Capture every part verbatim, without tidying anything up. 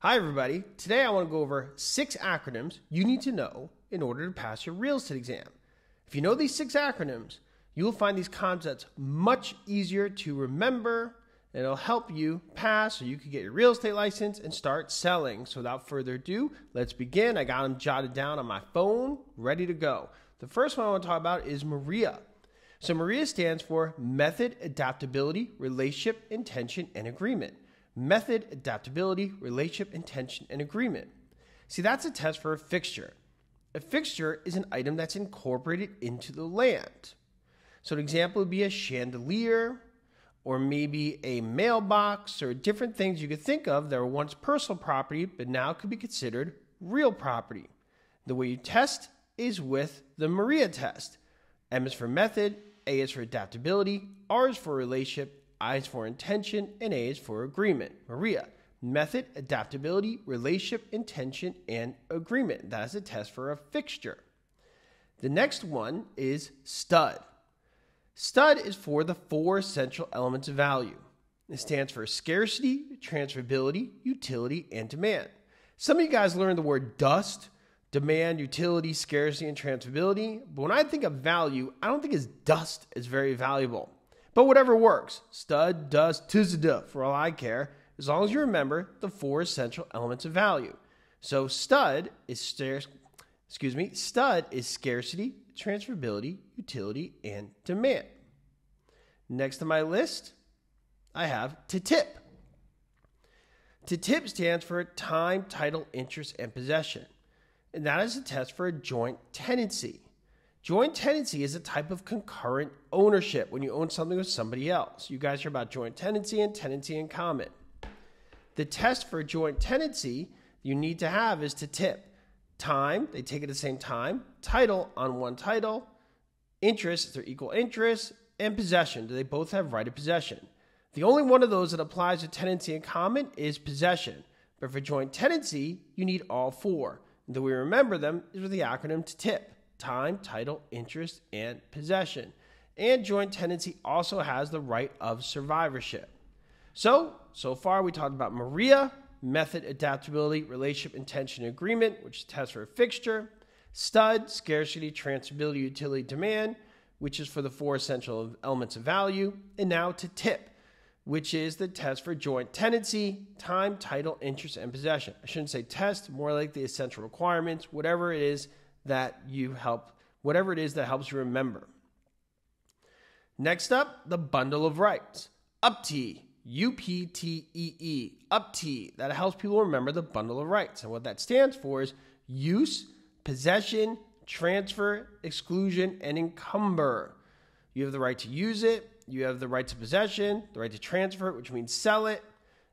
Hi everybody, today I want to go over six acronyms you need to know in order to pass your Real Estate exam. If you know these six acronyms, you will find these concepts much easier to remember, and it'll help you pass so you can get your real estate license and start selling. So without further ado, let's begin. I got them jotted down on my phone, ready to go. The first one I want to talk about is MARIA. So MARIA stands for Method, Adaptability, Relationship, Intention, and Agreement. Method, adaptability, relationship, intention, and agreement. See, that's a test for a fixture. A fixture is an item that's incorporated into the land. So an example would be a chandelier, or maybe a mailbox, or different things you could think of that were once personal property, but now could be considered real property. The way you test is with the MARIA test. M is for method, A is for adaptability, R is for relationship, I is for intention, and A is for agreement. MARIA, method, adaptability, relationship, intention, and agreement. That is a test for a fixture. The next one is STUD. STUD is for the four essential elements of value. It stands for scarcity, transferability, utility, and demand. Some of you guys learned the word dust, demand, utility, scarcity, and transferability. But when I think of value, I don't think it's dust is very valuable. But whatever works, stud, dust, tzd, for all I care, as long as you remember the four essential elements of value. So stud is scarce, excuse me, stud is scarcity, transferability, utility, and demand. Next to my list, I have T T I P. T T I P stands for time, title, interest, and possession. And that is a test for a joint tenancy. Joint tenancy is a type of concurrent ownership when you own something with somebody else. You guys hear about joint tenancy and tenancy in common. The test for joint tenancy you need to have is T T I P. Time, they take it at the same time. Title on one title. Interest, they're equal interest. And possession, do they both have right of possession? The only one of those that applies to tenancy in common is possession. But for joint tenancy, you need all four. The way we remember them is with the acronym T T I P. Time, title, interest, and possession. And joint tenancy also has the right of survivorship. So, so far we talked about MARIA, method, adaptability, relationship, intention, and agreement, which is a test for a fixture. STUD, scarcity, transferability, utility, demand, which is for the four essential elements of value. And now T T I P, which is the test for joint tenancy, time, title, interest, and possession. I shouldn't say test, more like the essential requirements, whatever it is that you help, whatever it is that helps you remember. Next up, the bundle of rights. UPTEE, U P T E E, UPTEE. That helps people remember the bundle of rights. And what that stands for is use, possession, transfer, exclusion, and encumber. You have the right to use it. You have the right to possession, the right to transfer it, which means sell it.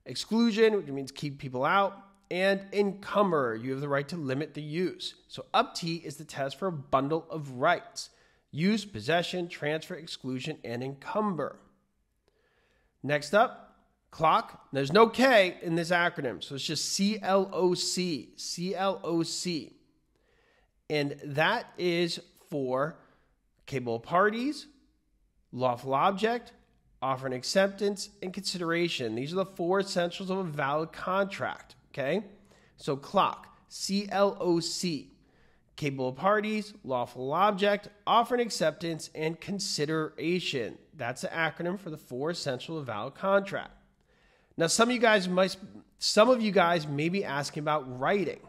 Exclusion, which means keep people out. And encumber, you have the right to limit the use. So UPTEE is the test for a bundle of rights. Use, possession, transfer, exclusion, and encumber. Next up, CLOC. There's no K in this acronym, so it's just C L O C, C L O C. And that is for capable parties, lawful object, offer and acceptance, and consideration. These are the four essentials of a valid contract. Okay, so CLOC, C L O C, capable parties, lawful object, offer and acceptance, and consideration. That's the acronym for the four essential of valid contract. Now, some of you guys might, some of you guys may be asking about writing.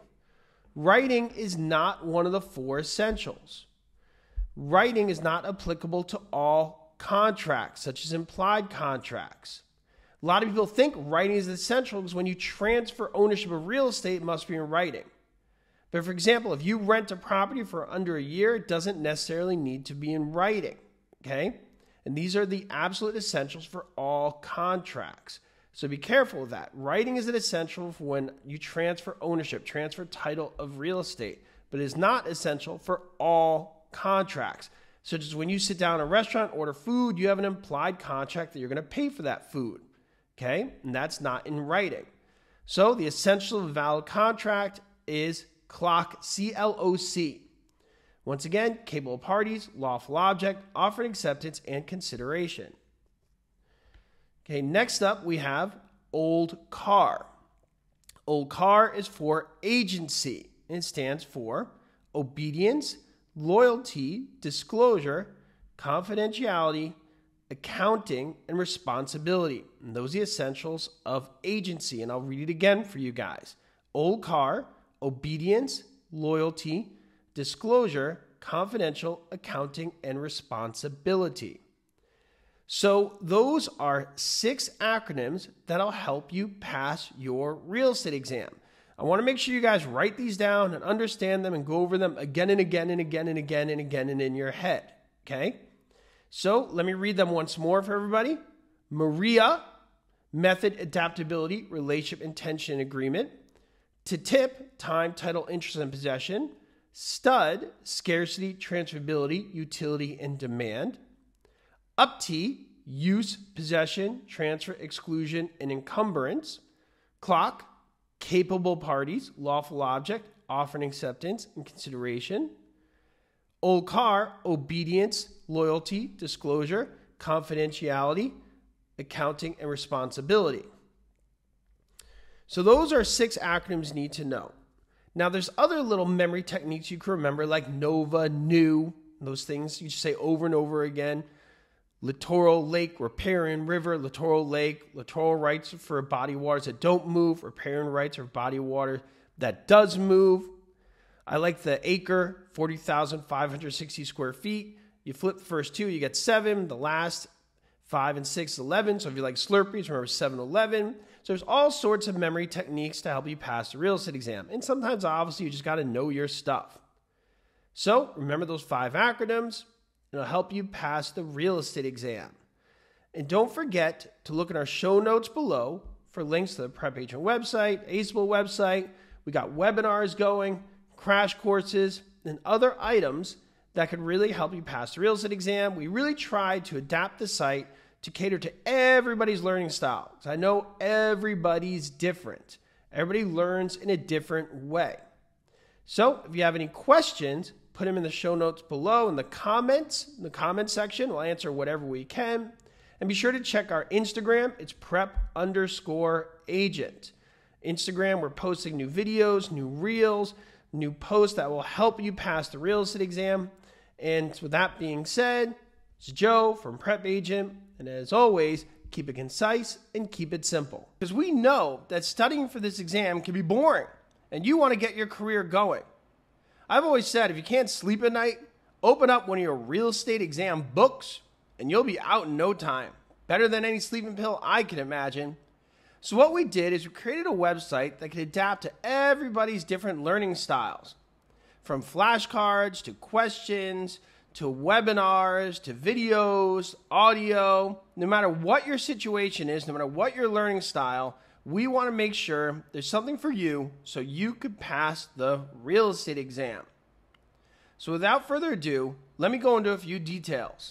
Writing is not one of the four essentials. Writing is not applicable to all contracts, such as implied contracts. A lot of people think writing is essential because when you transfer ownership of real estate, it must be in writing. But for example, if you rent a property for under a year, it doesn't necessarily need to be in writing, okay? And these are the absolute essentials for all contracts. So be careful of that. Writing is an essential for when you transfer ownership, transfer title of real estate, but it is not essential for all contracts. Such as when you sit down at a restaurant, order food, you have an implied contract that you're going to pay for that food. Okay, and that's not in writing. So the essential valid contract is CLOC, C L O C. Once again, capable parties, lawful object, offer and acceptance, and consideration. Okay, next up we have OLDCAR. OLDCAR is for agency, and it stands for obedience, loyalty, disclosure, confidentiality, accounting, and responsibility. And those are the essentials of agency. And I'll read it again for you guys. OLDCAR, obedience, loyalty, disclosure, confidential, accounting, and responsibility. So those are six acronyms that'll help you pass your real estate exam. I want to make sure you guys write these down and understand them and go over them again and again and again and again and again and in your head, okay? So let me read them once more for everybody. MARIA, method, adaptability, relationship, intention, agreement. T T I P, time, title, interest, and possession. STUD, scarcity, transferability, utility, and demand. UPTEE, use, possession, transfer, exclusion, and encumbrance. C L O C, capable parties, lawful object, offer and acceptance, and consideration. OLDCAR, obedience, loyalty, disclosure, confidentiality, accounting, and responsibility. So those are six acronyms you need to know. Now there's other little memory techniques you can remember, like NOVA, new, those things you say over and over again. Littoral, lake, repair and river, littoral lake, littoral rights for body waters that don't move, repair and rights for body water that does move. I like the acre, forty thousand five hundred sixty square feet. You flip the first two, you get seven. The last five and six, eleven. So if you like Slurpees, remember seven eleven. So there's all sorts of memory techniques to help you pass the real estate exam. And sometimes, obviously, you just got to know your stuff. So remember those five acronyms. And it'll help you pass the real estate exam. And don't forget to look in our show notes below for links to the Prep Agent website, A C E B L website. We got webinars going, crash courses, and other items that could really help you pass the real estate exam. We really tried to adapt the site to cater to everybody's learning style. So I know everybody's different. Everybody learns in a different way. So if you have any questions, put them in the show notes below in the comments, in the comment section. We'll answer whatever we can. And be sure to check our Instagram. It's prep underscore agent. Instagram, we're posting new videos, new reels, new posts that will help you pass the real estate exam. And with that being said, it's Joe from Prep Agent. And as always, keep it concise and keep it simple. Because we know that studying for this exam can be boring and you want to get your career going. I've always said, if you can't sleep at night, open up one of your real estate exam books and you'll be out in no time. Better than any sleeping pill I can imagine. So what we did is we created a website that could adapt to everybody's different learning styles. From flashcards to questions to webinars to videos, audio, no matter what your situation is, no matter what your learning style, we want to make sure there's something for you so you could pass the real estate exam. So without further ado, let me go into a few details.